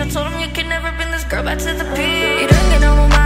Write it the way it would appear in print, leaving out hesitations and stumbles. Angel told him you can never bring this girl back to the peak. You don't get no more.